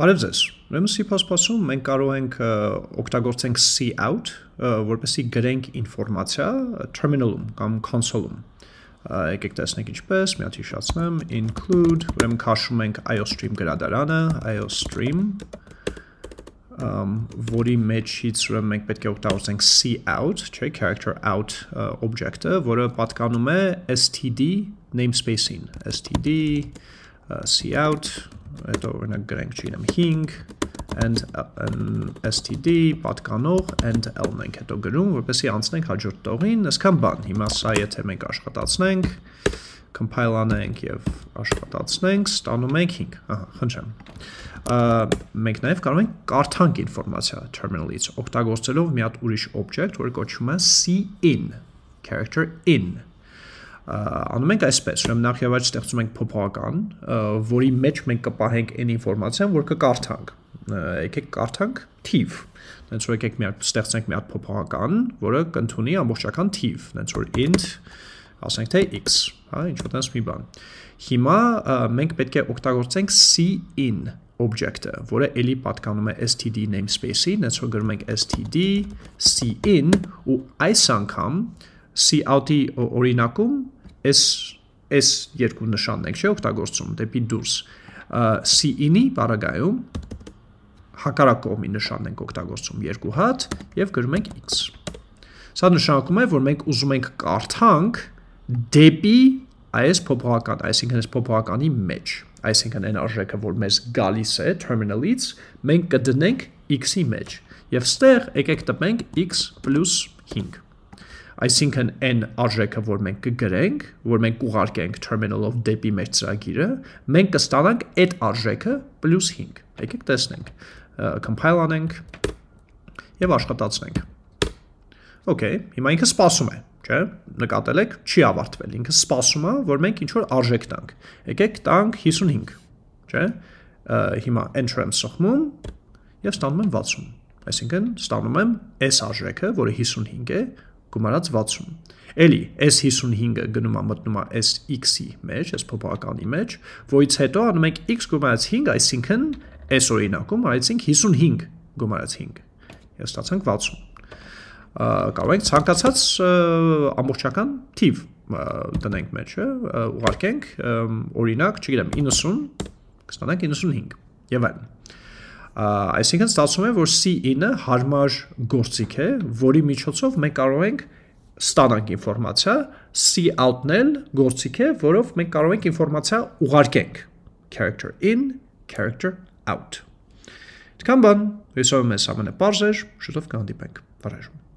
Բարև ձեզ։ Ուրեմն C++-ում մենք կարող ենք օգտագործենք cout, որպեսզի գրենք ինֆորմացիա terminal-ում կամ console-ում։ Եկեք տեսնենք ինչպես, մի հատ հիշացնեմ, include, ուրեմն քաշում ենք iostream գրադարանը, iostream, որի մեջից ուրեմն մենք պետք է օգտագործենք cout, չէ, character out object-ը, որը պատկանում է std namespace-ին, std cout Հետո օրինակ գրենք չգիտեմ 5 and std պատկանող and l-ն ենք հետո գրում, որպեսզի անցնենք հաջորդ տողին, այսքան բան։ Հիմա սա եթե մենք աշխատացնենք, compile անենք եւ աշխատացնենք, ստանում ենք 5, ահա, խնդրեմ։ Մենք նաեւ կարող ենք կարդանք ինֆորմացիա terminal-ից, օգտագործելով մի հատ ուրիշ object, որը կոչվում է cin, character in։ Անում ենք այսպես, ուրեմն նախևաճ ստեղծում ենք փոփոխական, որի մեջ մենք կպահենք այն ինֆորմացիան, որ կկարդանք։ Եկեք կարդանք թիվ։ Դենց որ եկեք ստեղծենք մի հատ փոփոխական, որը կընդունի ամբողջական թիվ, դենց որ int, ասենք թե x, հա, ինչ որ տես մի բան։ Հիմա մենք պետք է օգտագործենք cin object-ը, որը էլի պատկանում է std namespace-ին, դենց որ գրում ենք std cin ու այս անգամ cout-ի օրինակում այս երկու նշանն ենք չէ օգտագործում դեպի դուրս cin-ի բառագայում հակառակ կողմի նշանն ենք օգտագործում երկու հատ եւ գրում ենք x սա նշանակում է որ մենք ուզում ենք կարդանք դեպի այս փոփոխական այսինքն այս փոփոխականի մեջ այսինքն այն արժեքը որ մեզ գալիս է terminal-ից մենք կդնենք x-ի մեջ եւ ստեղ եկեք տպենք x + 5 Այսինքն այն արժեքը, որ մենք կգրենք, որ մենք կուղարկենք terminal-ով դեպի մեր ծրագիրը, մենք կստանանք այդ արժեքը +5։ Եկեք տեսնենք, compile անենք եւ աշխատացնենք։ Okay, հիմա ինքը սպասում է, չէ՞։ Նկատել եք, չի ավարտվել, ինքը սպասում է, որ մենք ինչ-որ արժեք տանք։ Եկեք տանք 55, չէ՞։ Հիմա enter եմ սխմում եւ ստանում եմ 60։ Այսինքն ստանում եմ այս արժեքը, որը 55 է, գումարած 60։ Էլի, այս 55-ը գնում է մտնում է այս x-ի մեջ, այս փոփոխականի մեջ, որից հետո անում ենք x գումարած 5, այսինքն այս օրինակում արեցինք 55 գումարած 5։ Եվ ստացանք 60։ Կարող ենք ցանկացած ամբողջական թիվ դնենք մեջը, ուղարկենք օրինակ, չգիտեմ, 90, կստանանք 95 եւ այլն։ Այսինքն ստացվում է, որ C9-ը հարմար գործիք է, որի միջոցով մենք կարող ենք ստանանք ինֆորմացիա, cout-ն էլ գործիք է, որով մենք կարող ենք ինֆորմացիա ուղարկենք, character in, character out։ Այդքան բան, հույսով եմ այս ամենը պարզ էր, շուտով կհանդիպենք, բարև ձեզ։